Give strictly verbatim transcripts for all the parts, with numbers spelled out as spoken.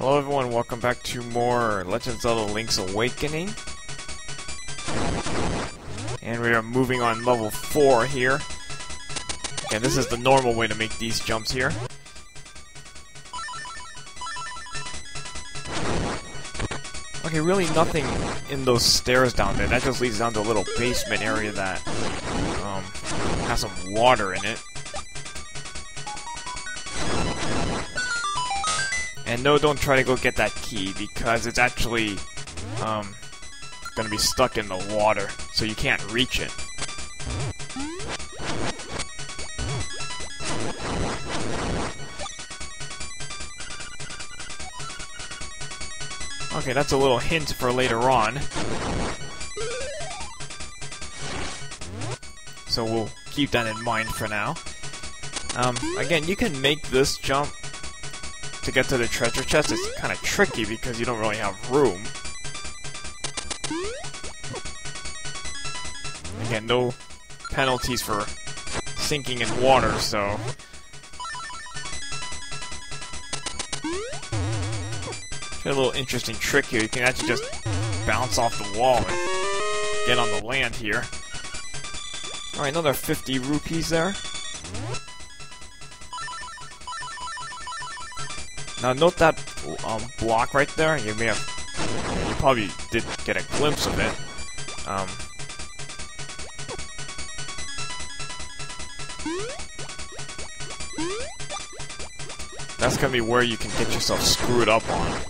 Hello everyone, welcome back to more Legends of the Link's Awakening. And we are moving on level four here. And this is the normal way to make these jumps here. Okay, really nothing in those stairs down there. That just leads down to a little basement area that um, has some water in it. And no, don't try to go get that key, because it's actually um, going to be stuck in the water, so you can't reach it. Okay, that's a little hint for later on. So we'll keep that in mind for now. Um, again, you can make this jump to get to the treasure chest. It's kind of tricky because you don't really have room. Again, no penalties for sinking in water, so... It's a little interesting trick here. You can actually just bounce off the wall and get on the land here. Alright, another fifty rupees there. Now note that um, block right there. You may have, you probably did get a glimpse of it. Um, that's gonna be where you can get yourself screwed up on.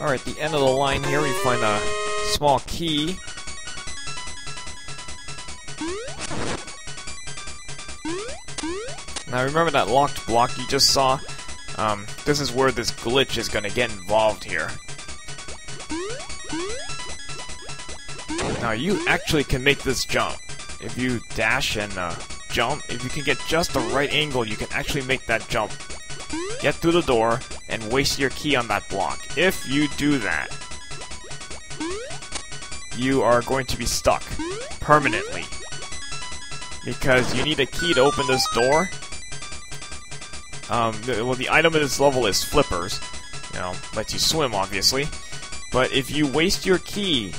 Alright, at the end of the line here we find a small key. Now remember that locked block you just saw? Um, this is where this glitch is going to get involved here. Now you actually can make this jump. If you dash and uh, jump, if you can get just the right angle, you can actually make that jump. Get through the door and waste your key on that block. If you do that, you are going to be stuck permanently, because you need a key to open this door. Um, well, the item in this level is flippers, you know, lets you swim, obviously. But if you waste your key,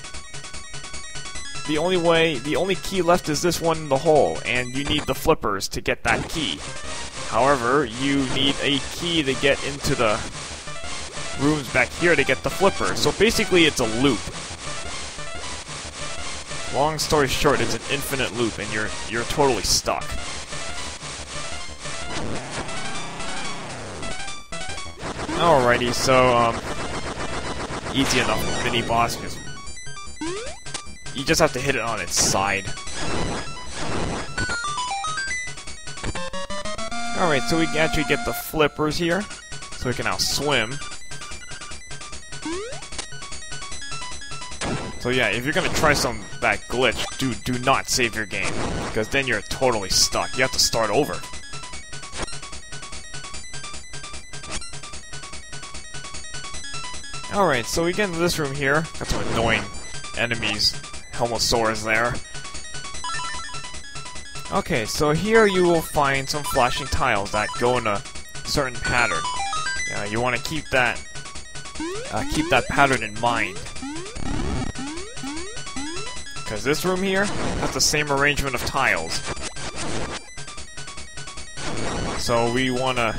the only way, the only key left is this one in the hole, and you need the flippers to get that key. However, you need a key to get into the rooms back here to get the flipper. So basically, it's a loop. Long story short, it's an infinite loop, and you're you're totally stuck. Alrighty, so um, easy enough mini boss. Just, you just have to hit it on its side. Alright, so we can actually get the flippers here, so we can now swim. So yeah, if you're gonna try some that glitch, do, do not save your game, because then you're totally stuck. You have to start over. Alright, so we get into this room here. Got some annoying enemies, Helmasaurs there. Okay, so here you will find some flashing tiles that go in a certain pattern. Uh, you want to keep that uh, keep that pattern in mind, because this room here has the same arrangement of tiles. So we want to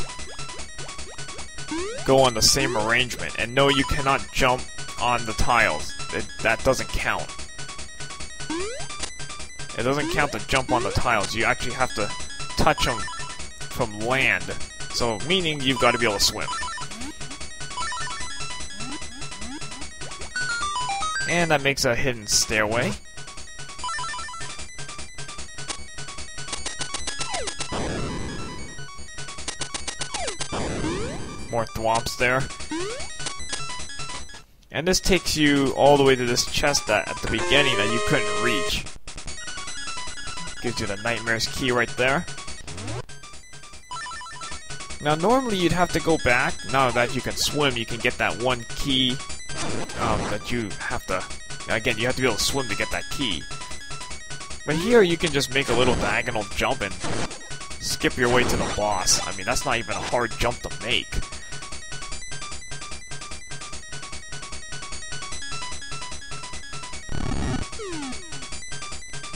go on the same arrangement. And no, you cannot jump on the tiles. It, that doesn't count. It doesn't count to jump on the tiles. You actually have to touch them from land. So, meaning you've got to be able to swim. And that makes a hidden stairway. More thwomps there. And this takes you all the way to this chest that at the beginning that you couldn't reach. Gives you the Nightmare's Key right there. Now normally you'd have to go back. Now that you can swim, you can get that one key um, that you have to... Again, you have to be able to swim to get that key. But here you can just make a little diagonal jump and skip your way to the boss. I mean, that's not even a hard jump to make.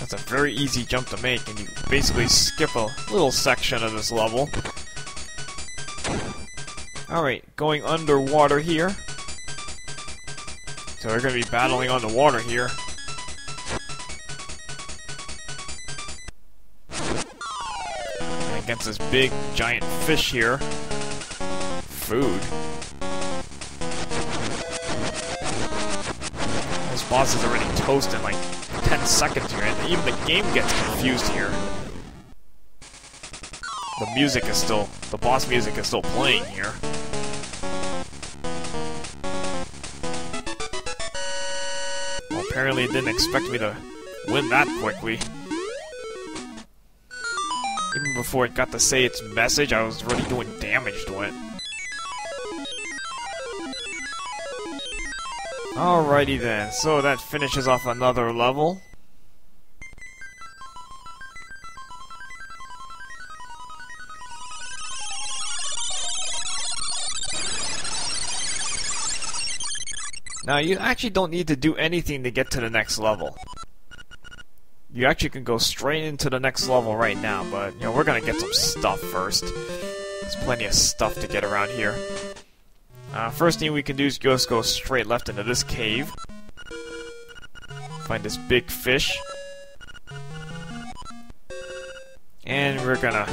That's a very easy jump to make, and you basically skip a little section of this level. Alright, going underwater here. So we're gonna be battling on the water here. Against this big, giant fish here. Food. This boss is already toast in like ten seconds here, and even the game gets confused here. The music is still... the boss music is still playing here. Well, apparently it didn't expect me to win that quickly. Even before it got to say its message, I was already doing damage to it. Alrighty then, so that finishes off another level. Now you actually don't need to do anything to get to the next level. You actually can go straight into the next level right now, but, you know, we're gonna get some stuff first. There's plenty of stuff to get around here. Uh, first thing we can do is just go straight left into this cave. Find this big fish. And we're gonna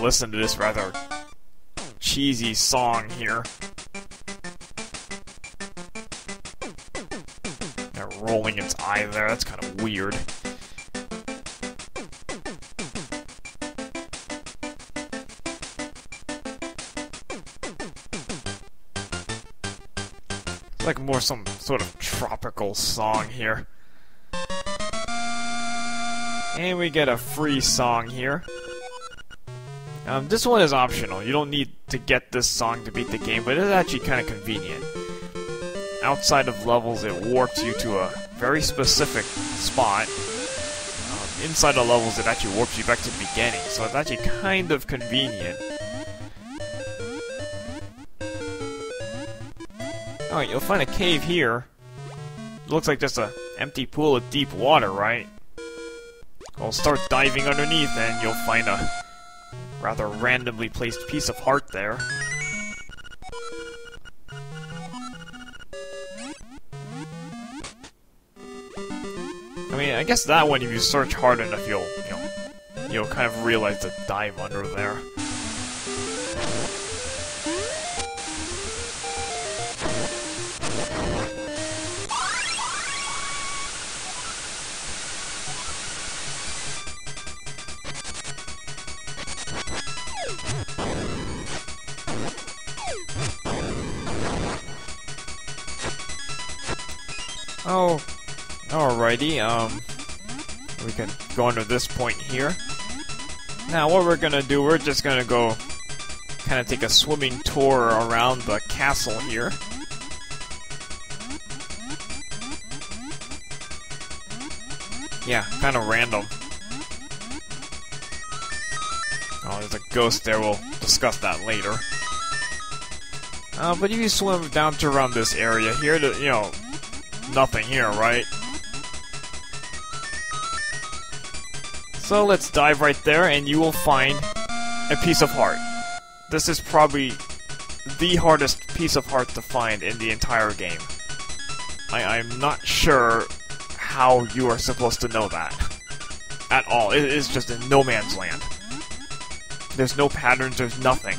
listen to this rather cheesy song here. They're rolling its eye there, that's kind of weird. Like more some sort of tropical song here. And we get a free song here. Um, this one is optional. You don't need to get this song to beat the game, but it's actually kind of convenient. Outside of levels, it warps you to a very specific spot. Um, inside the levels, it actually warps you back to the beginning, so it's actually kind of convenient. Alright, you'll find a cave here. It looks like just an empty pool of deep water, right? Well, start diving underneath and you'll find a rather randomly placed piece of heart there. I mean, I guess that one, if you search hard enough, you'll, you know, you'll kind of realize the dive under there. Oh, alrighty, um, we can go under this point here. Now what we're gonna do, we're just gonna go kind of take a swimming tour around the castle here. Yeah, kind of random. Oh, there's a ghost there, we'll discuss that later. Uh, but if you swim down to around this area here, to, you know, nothing here, right? So let's dive right there and you will find a piece of heart. This is probably the hardest piece of heart to find in the entire game. I, I'm not sure how you are supposed to know that at all. It is just in no man's land. There's no patterns, there's nothing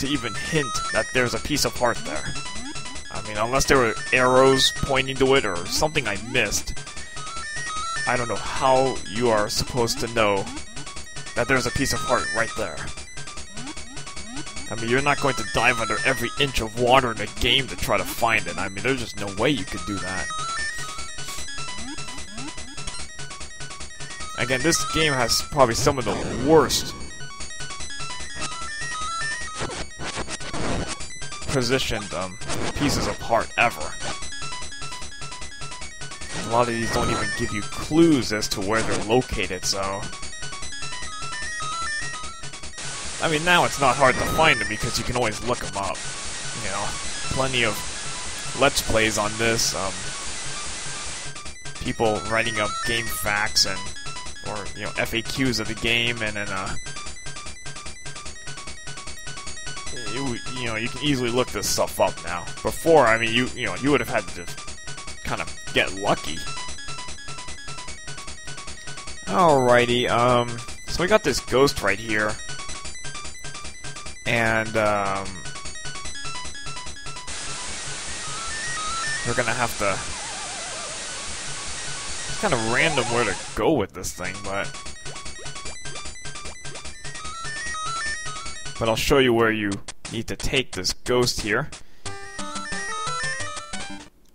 to even hint that there's a piece of heart there. I mean, unless there were arrows pointing to it or something I missed, I don't know how you are supposed to know that there's a piece of heart right there. I mean, you're not going to dive under every inch of water in the game to try to find it. I mean, there's just no way you could do that. Again, this game has probably some of the worst positioned um, pieces apart ever. A lot of these don't even give you clues as to where they're located, so... I mean, now it's not hard to find them because you can always look them up. You know, plenty of Let's Plays on this, um... people writing up game facts and... or, you know, F A Qs of the game, and then, uh... It, you know, you can easily look this stuff up now. Before, I mean, you you know, you would have had to just kind of get lucky. Alrighty, um... so we got this ghost right here. And, um... we're gonna have to... It's kind of random where to go with this thing, but... But I'll show you where you need to take this ghost here.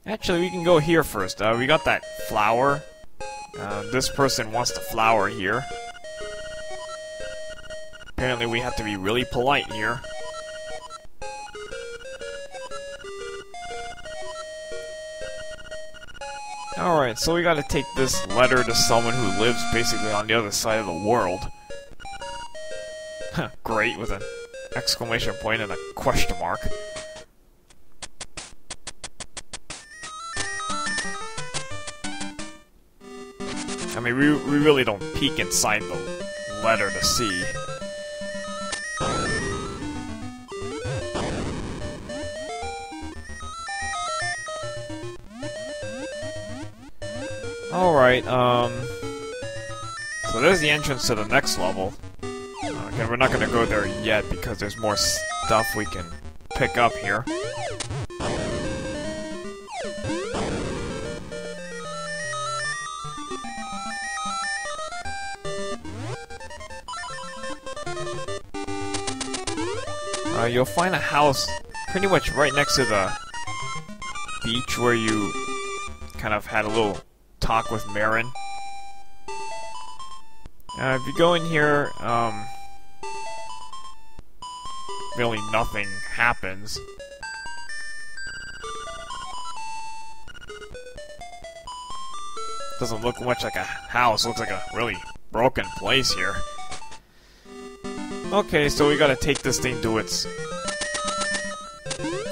Actually, we can go here first. Uh, we got that flower. Uh, this person wants the flower here. Apparently, we have to be really polite here. Alright, so we gotta take this letter to someone who lives basically on the other side of the world. Great, with an exclamation point and a question mark. I mean, we, we really don't peek inside the letter to see. Alright, um... so there's the entrance to the next level. Okay, we're not gonna go there yet because there's more stuff we can pick up here. Uh, you'll find a house pretty much right next to the beach where you kind of had a little talk with Marin. Uh, if you go in here, um... really nothing happens. Doesn't look much like a house, looks like a really broken place here. Okay, so we gotta take this thing to its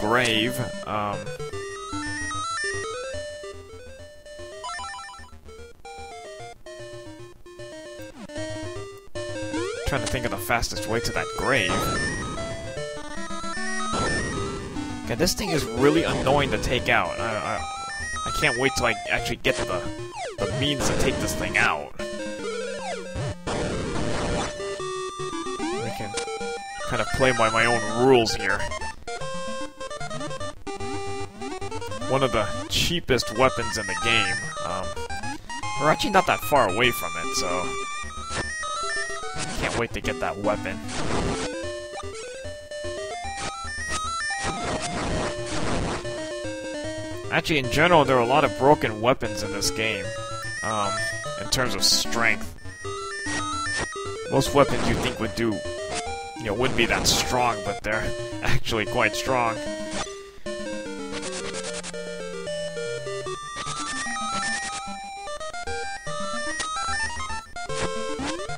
grave. Um, trying to think of the fastest way to that grave. Okay, this thing is really annoying to take out. I, I, I can't wait till I actually get the, the means to take this thing out. I can kind of play by my own rules here. One of the cheapest weapons in the game. Um, we're actually not that far away from it, so... I can't wait to get that weapon. Actually, in general, there are a lot of broken weapons in this game, um, in terms of strength. Most weapons you think would do, you know, wouldn't be that strong, but they're actually quite strong.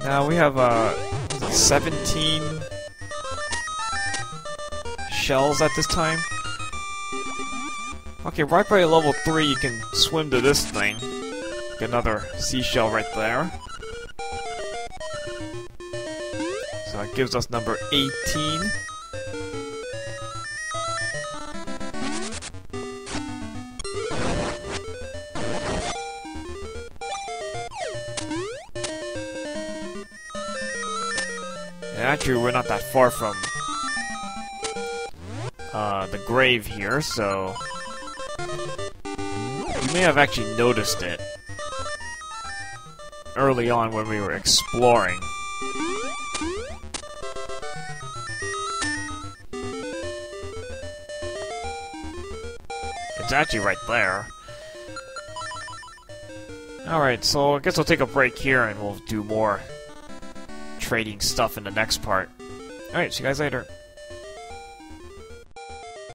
Now we have, uh, seventeen shells at this time. Okay, right by level three, you can swim to this thing. Get another seashell right there. So that gives us number eighteen. And actually, we're not that far from uh, the grave here, so... You may have actually noticed it early on when we were exploring. It's actually right there. Alright, so I guess I'll take a break here and we'll do more trading stuff in the next part. Alright, see you guys later.